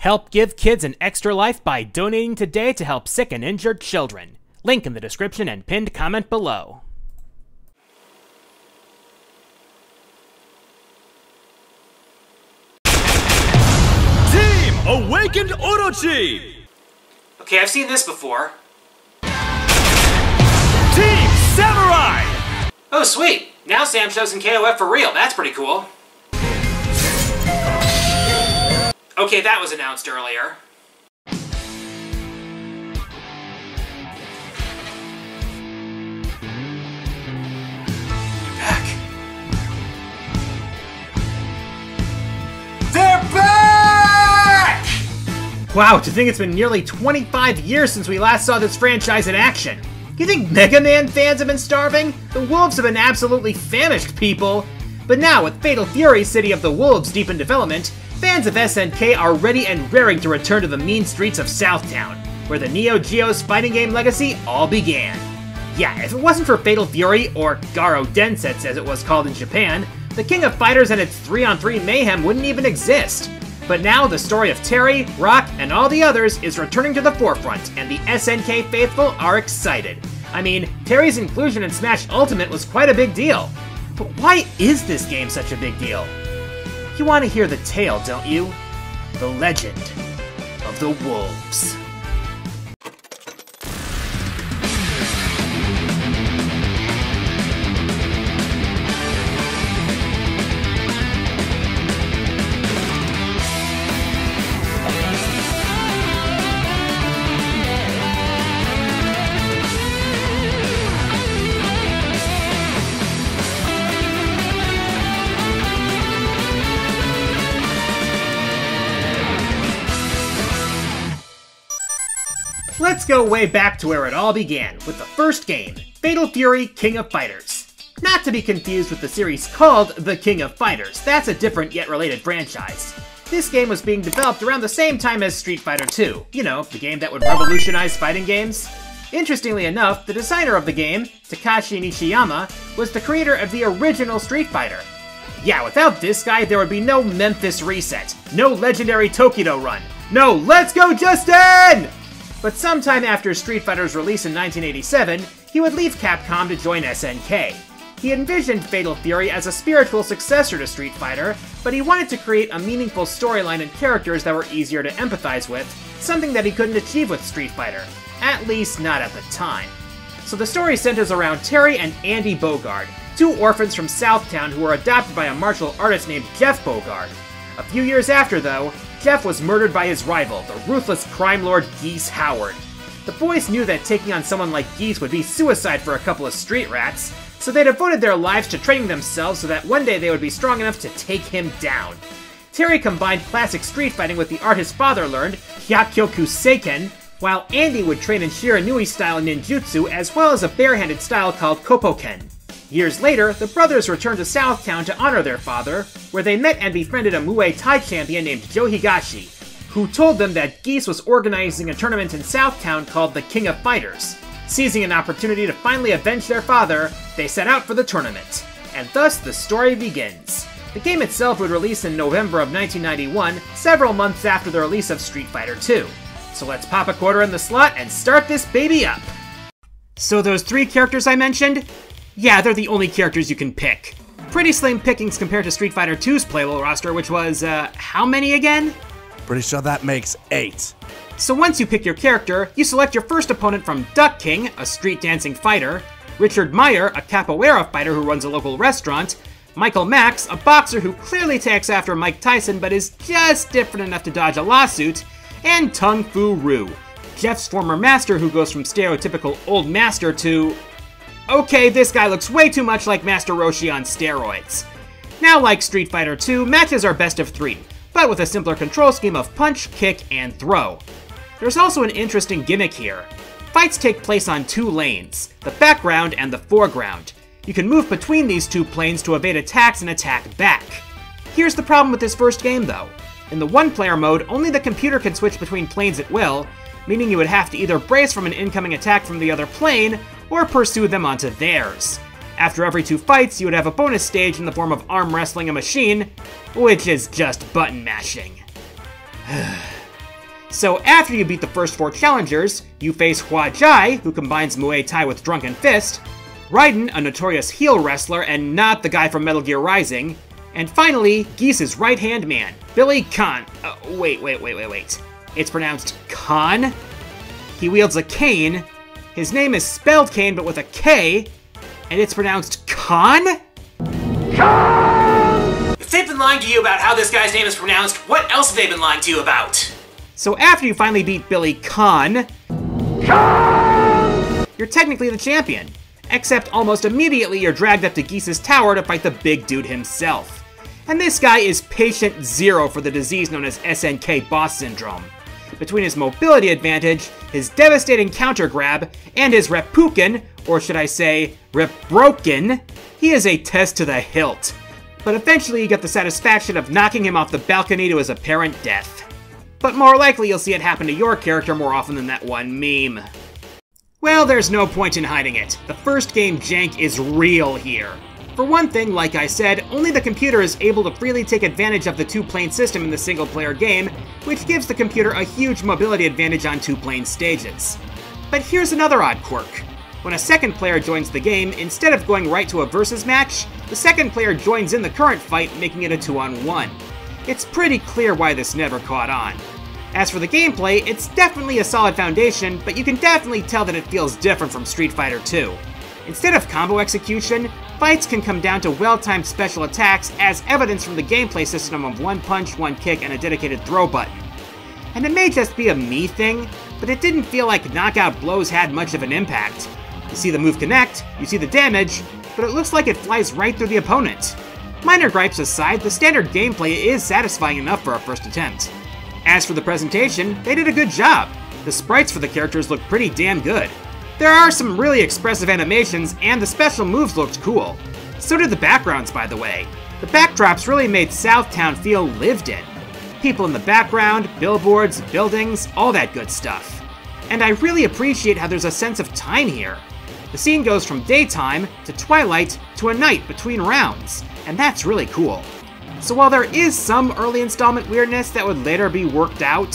Help give kids an extra life by donating today to help sick and injured children. Link in the description and pinned comment below. Team Awakened Orochi! Okay, I've seen this before. Team Samurai! Oh sweet! Now Sam shows in KOF for real, that's pretty cool. Okay, that was announced earlier. Back. They're back! Wow, to think it's been nearly 25 years since we last saw this franchise in action. You think Mega Man fans have been starving? The Wolves have been absolutely famished, people. But now, with Fatal Fury City of the Wolves deep in development, fans of SNK are ready and raring to return to the mean streets of Southtown, where the Neo Geo's fighting game legacy all began. Yeah, if it wasn't for Fatal Fury, or Garo Densetsu as it was called in Japan, the King of Fighters and its 3-on-3 mayhem wouldn't even exist. But now the story of Terry, Rock, and all the others is returning to the forefront, and the SNK faithful are excited. I mean, Terry's inclusion in Smash Ultimate was quite a big deal. But why is this game such a big deal? You want to hear the tale, don't you? The Legend of the Wolves. Let's go way back to where it all began, with the first game, Fatal Fury King of Fighters. Not to be confused with the series called The King of Fighters, that's a different yet related franchise. This game was being developed around the same time as Street Fighter II, you know, the game that would revolutionize fighting games. Interestingly enough, the designer of the game, Takashi Nishiyama, was the creator of the original Street Fighter. Yeah, without this guy, there would be no Memphis Reset, no legendary Tokido run, no Let's Go Justin! But sometime after Street Fighter's release in 1987, he would leave Capcom to join SNK. He envisioned Fatal Fury as a spiritual successor to Street Fighter, but he wanted to create a meaningful storyline and characters that were easier to empathize with, something that he couldn't achieve with Street Fighter, at least not at the time. So the story centers around Terry and Andy Bogard, two orphans from Southtown who were adopted by a martial artist named Jeff Bogard. A few years after, though, Jeff was murdered by his rival, the ruthless crime lord Geese Howard. The boys knew that taking on someone like Geese would be suicide for a couple of street rats, so they devoted their lives to training themselves so that one day they would be strong enough to take him down. Terry combined classic street fighting with the art his father learned, Hyakyoku Seiken, while Andy would train in Shiranui-style ninjutsu as well as a barehanded style called Kopoken. Years later, the brothers returned to Southtown to honor their father, where they met and befriended a Muay Thai champion named Joe Higashi, who told them that Geese was organizing a tournament in Southtown called the King of Fighters. Seizing an opportunity to finally avenge their father, they set out for the tournament. And thus, the story begins. The game itself would release in November of 1991, several months after the release of Street Fighter II. So let's pop a quarter in the slot and start this baby up! So those three characters I mentioned? Yeah, they're the only characters you can pick. Pretty slim pickings compared to Street Fighter II's playable roster, which was, how many again? Pretty sure that makes 8. So once you pick your character, you select your first opponent from Duck King, a street dancing fighter, Richard Meyer, a capoeira fighter who runs a local restaurant, Michael Max, a boxer who clearly takes after Mike Tyson but is just different enough to dodge a lawsuit, and Tung Fu Ru, Jeff's former master who goes from stereotypical old master to... okay, this guy looks way too much like Master Roshi on steroids. Now, like Street Fighter II, matches are best of 3, but with a simpler control scheme of punch, kick, and throw. There's also an interesting gimmick here. Fights take place on 2 lanes, the background and the foreground. You can move between these 2 planes to evade attacks and attack back. Here's the problem with this first game, though. In the one-player mode, only the computer can switch between planes at will, meaning you would have to either brace from an incoming attack from the other plane, or pursue them onto theirs. After every 2 fights, you would have a bonus stage in the form of arm wrestling a machine, which is just button mashing. So after you beat the first four challengers, you face Hua Jai, who combines Muay Thai with Drunken Fist, Raiden, a notorious heel wrestler and not the guy from Metal Gear Rising, and finally, Geese's right-hand man, Billy Khan. Wait. It's pronounced Khan? He wields a cane. His name is spelled Kane, but with a K, and it's pronounced Khan? Khan! If they've been lying to you about how this guy's name is pronounced, what else have they been lying to you about? So after you finally beat Billy Khan, Khan! You're technically the champion. Except almost immediately you're dragged up to Geese's tower to fight the big dude himself. And this guy is patient zero for the disease known as SNK boss syndrome. Between his mobility advantage, his devastating counter grab, and his Repuken, or should I say, Rebroken, he is a test to the hilt. But eventually you get the satisfaction of knocking him off the balcony to his apparent death. But more likely you'll see it happen to your character more often than that one meme. Well, there's no point in hiding it. The first game jank is real here. For one thing, like I said, only the computer is able to freely take advantage of the two-plane system in the single-player game, which gives the computer a huge mobility advantage on two-plane stages. But here's another odd quirk. When a second player joins the game, instead of going right to a versus match, the second player joins in the current fight, making it a 2-on-1. It's pretty clear why this never caught on. As for the gameplay, it's definitely a solid foundation, but you can definitely tell that it feels different from Street Fighter II. Instead of combo execution, fights can come down to well-timed special attacks as evidenced from the gameplay system of one punch, one kick, and a dedicated throw button. And it may just be a me thing, but it didn't feel like knockout blows had much of an impact. You see the move connect, you see the damage, but it looks like it flies right through the opponent. Minor gripes aside, the standard gameplay is satisfying enough for a first attempt. As for the presentation, they did a good job. The sprites for the characters look pretty damn good. There are some really expressive animations, and the special moves looked cool. So did the backgrounds, by the way. The backdrops really made Southtown feel lived in. People in the background, billboards, buildings, all that good stuff. And I really appreciate how there's a sense of time here. The scene goes from daytime to twilight to a night between rounds, and that's really cool. So while there is some early installment weirdness that would later be worked out,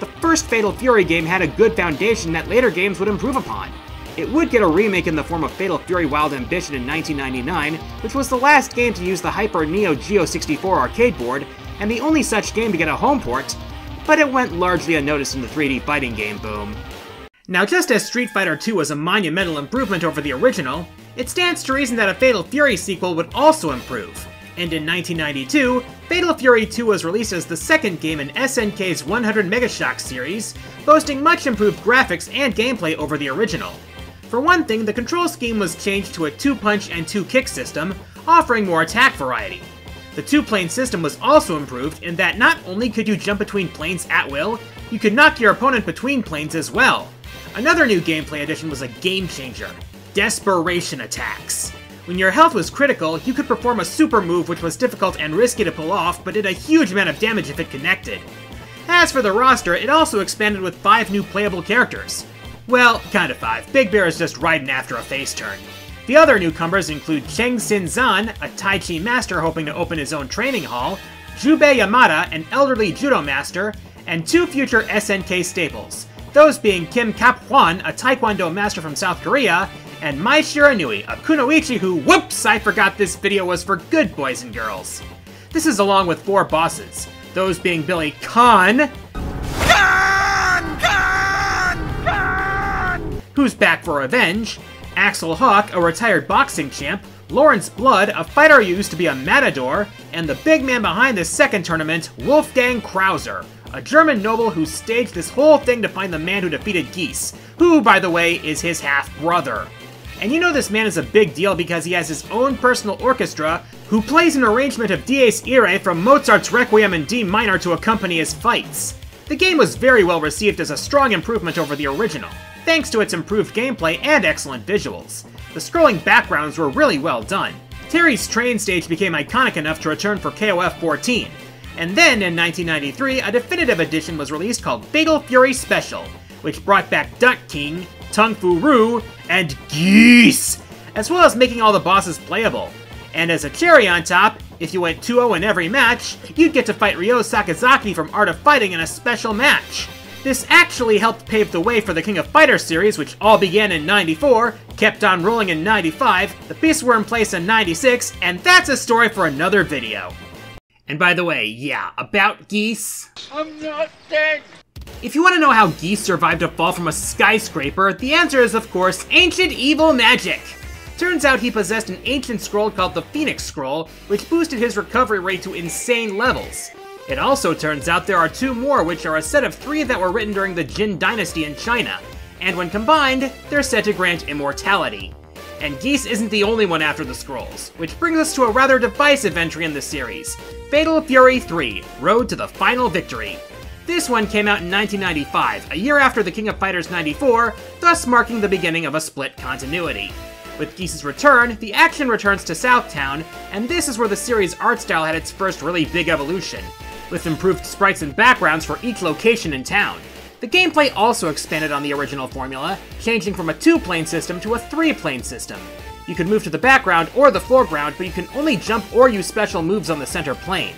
the first Fatal Fury game had a good foundation that later games would improve upon. It would get a remake in the form of Fatal Fury Wild Ambition in 1999, which was the last game to use the Hyper Neo Geo 64 arcade board, and the only such game to get a home port, but it went largely unnoticed in the 3D fighting game boom. Now just as Street Fighter II was a monumental improvement over the original, it stands to reason that a Fatal Fury sequel would also improve. And in 1992, Fatal Fury 2 was released as the second game in SNK's 100 MegaShock series, boasting much improved graphics and gameplay over the original. For one thing, the control scheme was changed to a 2-punch and 2-kick system, offering more attack variety. The 2-plane system was also improved in that not only could you jump between planes at will, you could knock your opponent between planes as well. Another new gameplay addition was a game changer, Desperation Attacks. When your health was critical, you could perform a super move which was difficult and risky to pull off, but did a huge amount of damage if it connected. As for the roster, it also expanded with 5 new playable characters. Well, kinda 5. Big Bear is just riding after a face turn. The other newcomers include Cheng Sinzan, a Tai Chi master hoping to open his own training hall, Jubei Yamada, an elderly judo master, and 2 future SNK staples, those being Kim Kaphwan, a taekwondo master from South Korea, and Mai Shiranui, a kunoichi who, whoops, I forgot this video was for good boys and girls. This is along with 4 bosses, those being Billy Khan, who's back for revenge, Axel Hawk, a retired boxing champ, Lawrence Blood, a fighter who used to be a matador, and the big man behind the second tournament, Wolfgang Krauser, a German noble who staged this whole thing to find the man who defeated Geese, who, by the way, is his half-brother. And you know this man is a big deal because he has his own personal orchestra who plays an arrangement of Dies Irae from Mozart's Requiem in D minor to accompany his fights. The game was very well received as a strong improvement over the original, thanks to its improved gameplay and excellent visuals. The scrolling backgrounds were really well done. Terry's train stage became iconic enough to return for KOF 14. And then, in 1993, a definitive edition was released called Fatal Fury Special, which brought back Duck King, Tung Fu Ru, and Geese, as well as making all the bosses playable. And as a cherry on top, if you went 2-0 in every match, you'd get to fight Ryo Sakazaki from Art of Fighting in a special match. This actually helped pave the way for the King of Fighters series, which all began in 94, kept on rolling in 95, the beasts were in place in 96, and that's a story for another video. And by the way, yeah, about Geese... I'm not dead! If you want to know how Geese survived a fall from a skyscraper, the answer is, of course, ancient evil magic! Turns out he possessed an ancient scroll called the Phoenix Scroll, which boosted his recovery rate to insane levels. It also turns out there are two more, which are a set of three that were written during the Jin Dynasty in China, and when combined, they're said to grant immortality. And Geese isn't the only one after the scrolls, which brings us to a rather divisive entry in the series, Fatal Fury 3, Road to the Final Victory. This one came out in 1995, a year after the King of Fighters 94, thus marking the beginning of a split continuity. With Geese's return, the action returns to Southtown, and this is where the series' art style had its first really big evolution, with improved sprites and backgrounds for each location in town. The gameplay also expanded on the original formula, changing from a two-plane system to a three-plane system. You can move to the background or the foreground, but you can only jump or use special moves on the center plane.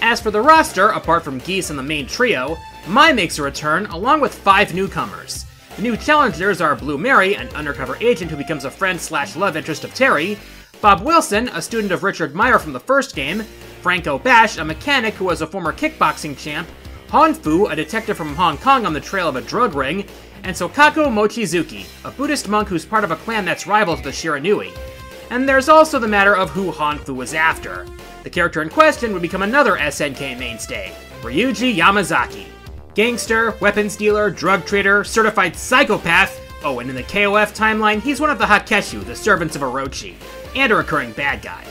As for the roster, apart from Geese and the main trio, Mai makes a return along with 5 newcomers. The new challengers are Blue Mary, an undercover agent who becomes a friend/love interest of Terry, Bob Wilson, a student of Richard Meyer from the first game, Franco Bash, a mechanic who was a former kickboxing champ, Hon Fu, a detective from Hong Kong on the trail of a drug ring, and Sokaku Mochizuki, a Buddhist monk who's part of a clan that's rival to the Shiranui. And there's also the matter of who Hon Fu was after. The character in question would become another SNK mainstay, Ryuji Yamazaki. Gangster, weapons dealer, drug trader, certified psychopath, oh, and in the KOF timeline, he's one of the Hakeshu, the servants of Orochi, and a recurring bad guy.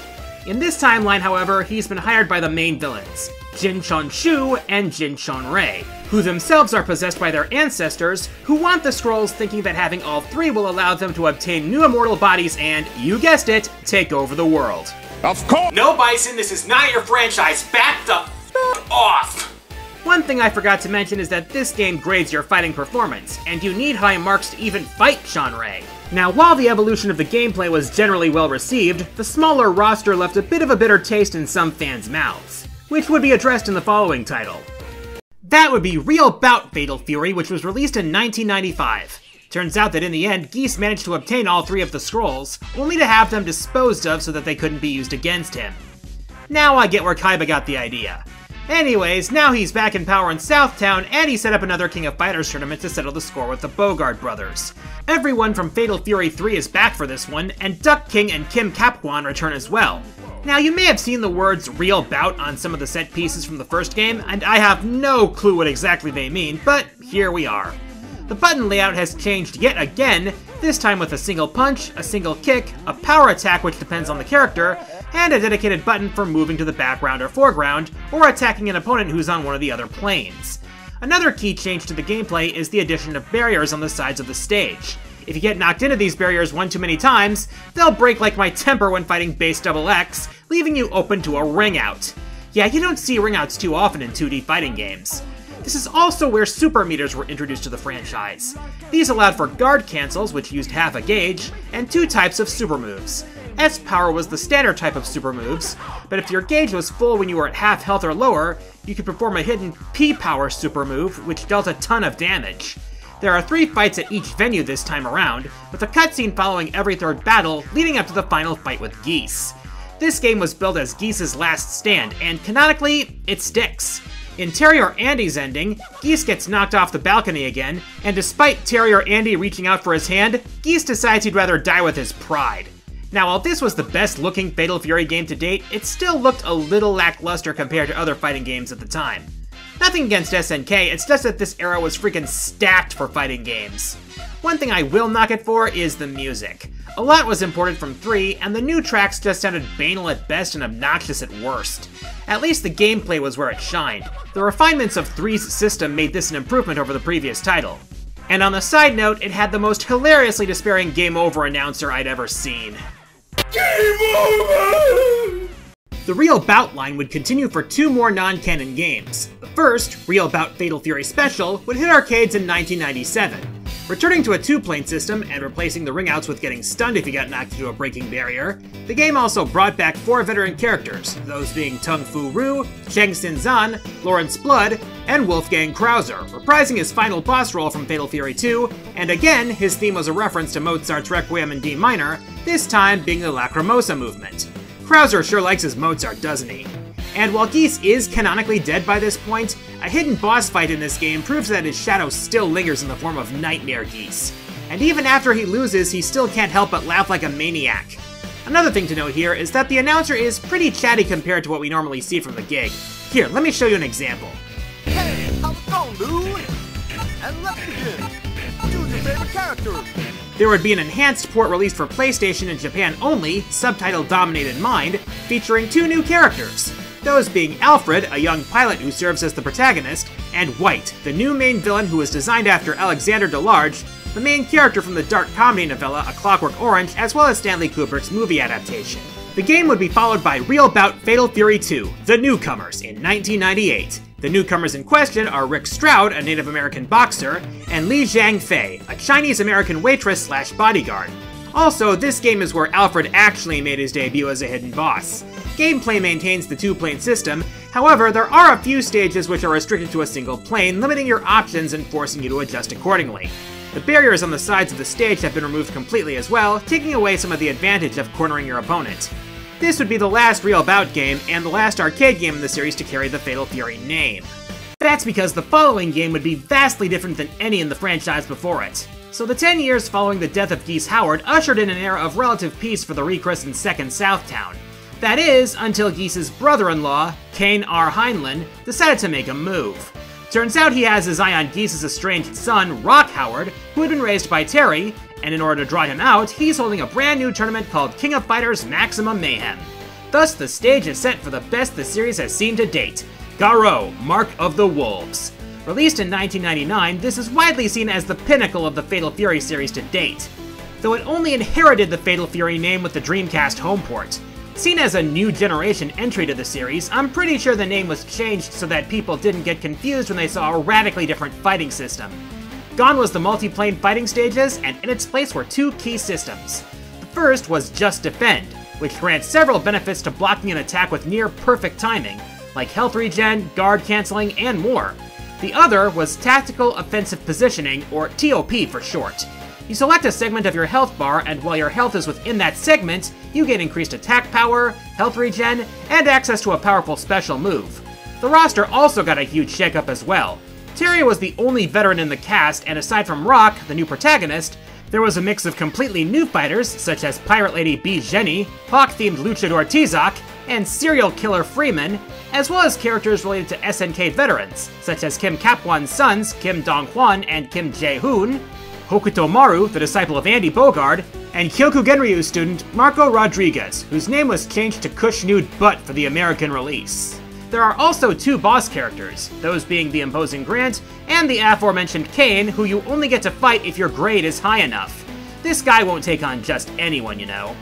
In this timeline, however, he's been hired by the main villains, Jin Chonshu and Jin Chonrei, who themselves are possessed by their ancestors, who want the scrolls thinking that having all three will allow them to obtain new immortal bodies and, you guessed it, take over the world. Of course! No, Bison, this is not your franchise! Back the f*** off! One thing I forgot to mention is that this game grades your fighting performance, and you need high marks to even fight Chonrei. Now, while the evolution of the gameplay was generally well received, the smaller roster left a bit of a bitter taste in some fans' mouths, which would be addressed in the following title. That would be Real Bout Fatal Fury, which was released in 1995. Turns out that in the end, Geese managed to obtain all three of the scrolls, only to have them disposed of so that they couldn't be used against him. Now I get where Kaiba got the idea. Anyways, now he's back in power in Southtown, and he set up another King of Fighters tournament to settle the score with the Bogard brothers. Everyone from Fatal Fury 3 is back for this one, and Duck King and Kim Kaphwan return as well. Now, you may have seen the words Real Bout on some of the set pieces from the first game, and I have no clue what exactly they mean, but here we are. The button layout has changed yet again, this time with a single punch, a single kick, a power attack which depends on the character, and a dedicated button for moving to the background or foreground, or attacking an opponent who's on one of the other planes. Another key change to the gameplay is the addition of barriers on the sides of the stage. If you get knocked into these barriers one too many times, they'll break like my temper when fighting base XX, leaving you open to a ring out. Yeah, you don't see ring outs too often in 2D fighting games. This is also where super meters were introduced to the franchise. These allowed for guard cancels, which used half a gauge, and two types of super moves. S-Power was the standard type of super moves, but if your gauge was full when you were at half health or lower, you could perform a hidden P-Power super move, which dealt a ton of damage. There are 3 fights at each venue this time around, with a cutscene following every 3rd battle leading up to the final fight with Geese. This game was billed as Geese's last stand, and canonically, it sticks. In Terry or Andy's ending, Geese gets knocked off the balcony again, and despite Terry or Andy reaching out for his hand, Geese decides he'd rather die with his pride. Now, while this was the best looking Fatal Fury game to date, it still looked a little lackluster compared to other fighting games at the time. Nothing against SNK, it's just that this era was freaking stacked for fighting games. One thing I will knock it for is the music. A lot was imported from 3, and the new tracks just sounded banal at best and obnoxious at worst. At least the gameplay was where it shined. The refinements of 3's system made this an improvement over the previous title. And on the side note, it had the most hilariously despairing Game Over announcer I'd ever seen. Game Over! The Real Bout line would continue for 2 more non-canon games. The first, Real Bout Fatal Fury Special, would hit arcades in 1997. Returning to a two-plane system and replacing the ring-outs with getting stunned if you got knocked into a breaking barrier, the game also brought back four veteran characters, those being Tung Fu Ru, Cheng Sinzan, Lawrence Blood, and Wolfgang Krauser, reprising his final boss role from Fatal Fury 2, and again, his theme was a reference to Mozart's Requiem in D minor, this time being the Lacrimosa movement. Krauser sure likes his Mozart, doesn't he? And while Geese is canonically dead by this point, a hidden boss fight in this game proves that his shadow still lingers in the form of Nightmare Geese. And even after he loses, he still can't help but laugh like a maniac. Another thing to note here is that the announcer is pretty chatty compared to what we normally see from the gig. Here, let me show you an example. Hey, how's it going, dude? And let's begin. Choose your favorite character. There would be an enhanced port released for PlayStation in Japan only, subtitled Dominated Mind, featuring two new characters. Those being Alfred, a young pilot who serves as the protagonist, and White, the new main villain who was designed after Alexander DeLarge, the main character from the dark comedy novella A Clockwork Orange, as well as Stanley Kubrick's movie adaptation. The game would be followed by Real Bout Fatal Fury 2, The Newcomers, in 1998. The newcomers in question are Rick Stroud, a Native American boxer, and Li Zhangfei, a Chinese-American waitress/bodyguard. Also, this game is where Alfred actually made his debut as a hidden boss. Gameplay maintains the two-plane system, however, there are a few stages which are restricted to a single plane, limiting your options and forcing you to adjust accordingly. The barriers on the sides of the stage have been removed completely as well, taking away some of the advantage of cornering your opponent. This would be the last Real Bout game, and the last arcade game in the series to carry the Fatal Fury name. That's because the following game would be vastly different than any in the franchise before it. So the 10 years following the death of Geese Howard ushered in an era of relative peace for the rechristened Second Southtown. That is, until Geese's brother-in-law, Kane R. Heinlein, decided to make a move. Turns out he has his eye on Geese's estranged son, Rock Howard, who had been raised by Terry, and in order to draw him out, he's holding a brand new tournament called King of Fighters Maximum Mayhem. Thus, the stage is set for the best the series has seen to date, Garou, Mark of the Wolves. Released in 1999, this is widely seen as the pinnacle of the Fatal Fury series to date, though it only inherited the Fatal Fury name with the Dreamcast home port. Seen as a new generation entry to the series, I'm pretty sure the name was changed so that people didn't get confused when they saw a radically different fighting system. Gone was the multi-plane fighting stages, and in its place were two key systems. The first was Just Defend, which grants several benefits to blocking an attack with near-perfect timing, like health regen, guard cancelling, and more. The other was Tactical Offensive Positioning, or TOP for short. You select a segment of your health bar, and while your health is within that segment, you get increased attack power, health regen, and access to a powerful special move. The roster also got a huge shakeup as well. Terry was the only veteran in the cast, and aside from Rock, the new protagonist, there was a mix of completely new fighters, such as Pirate Lady B. Jenny, Hawk-themed Luchador Tizak, and Serial Killer Freeman, as well as characters related to SNK veterans, such as Kim Kaphwan's sons, Kim Dong-hwan and Kim Jae-hoon, Hokuto Maru, the disciple of Andy Bogard, and Kyokugenryu's student Marco Rodriguez, whose name was changed to Kush Nude Butt for the American release. There are also two boss characters, those being the imposing Grant and the aforementioned Kane, who you only get to fight if your grade is high enough. This guy won't take on just anyone, you know.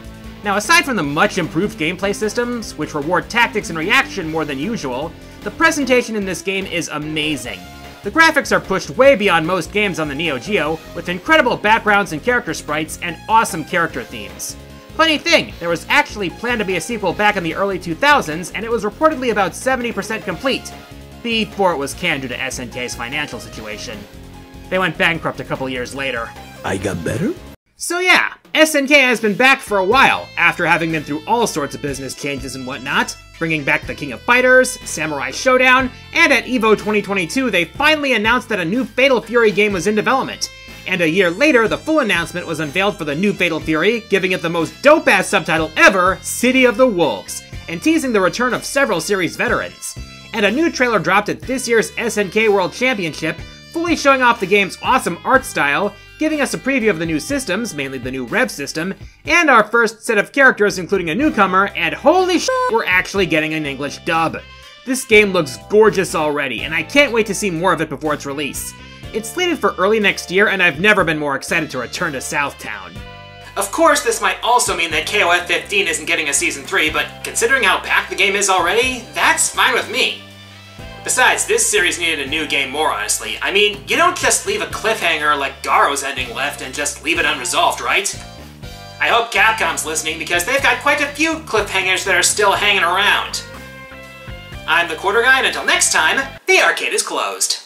Now, aside from the much-improved gameplay systems, which reward tactics and reaction more than usual, the presentation in this game is amazing. The graphics are pushed way beyond most games on the Neo Geo, with incredible backgrounds and character sprites and awesome character themes. Funny thing, there was actually planned to be a sequel back in the early 2000s, and it was reportedly about 70% complete, before it was canned due to SNK's financial situation. They went bankrupt a couple years later. I got better? So yeah, SNK has been back for a while, after having been through all sorts of business changes and whatnot, bringing back the King of Fighters, Samurai Showdown, and at EVO 2022 they finally announced that a new Fatal Fury game was in development, and a year later the full announcement was unveiled for the new Fatal Fury, giving it the most dope-ass subtitle ever, City of the Wolves, and teasing the return of several series veterans. And a new trailer dropped at this year's SNK World Championship, fully showing off the game's awesome art style, giving us a preview of the new systems, mainly the new Rev system, and our first set of characters including a newcomer, and holy shit, we're actually getting an English dub. This game looks gorgeous already, and I can't wait to see more of it before its release. It's slated for early next year, and I've never been more excited to return to Southtown. Of course, this might also mean that KOF 15 isn't getting a Season 3, but considering how packed the game is already, that's fine with me. Besides, this series needed a new game more, honestly. I mean, you don't just leave a cliffhanger like Garou's ending left and just leave it unresolved, right? I hope Capcom's listening, because they've got quite a few cliffhangers that are still hanging around. I'm the Quarter Guy, and until next time, the arcade is closed.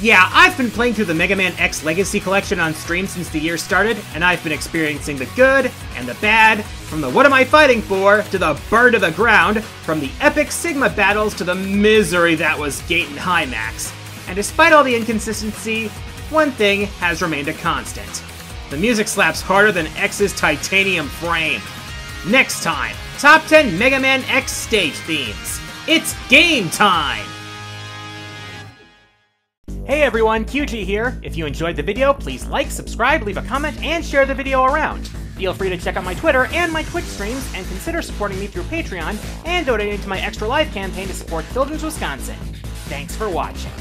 Yeah, I've been playing through the Mega Man X Legacy Collection on stream since the year started, and I've been experiencing the good and the bad, from the what am I fighting for, to the burn to the ground, from the epic Sigma battles to the misery that was Gaten Hymax. And despite all the inconsistency, one thing has remained a constant. The music slaps harder than X's titanium frame. Next time, Top 10 Mega Man X Stage Themes. It's game time! Hey everyone, QG here. If you enjoyed the video, please like, subscribe, leave a comment, and share the video around. Feel free to check out my Twitter and my Twitch streams, and consider supporting me through Patreon and donating to my Extra Life campaign to support Children's Wisconsin. Thanks for watching.